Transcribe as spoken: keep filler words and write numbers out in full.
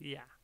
Yeah.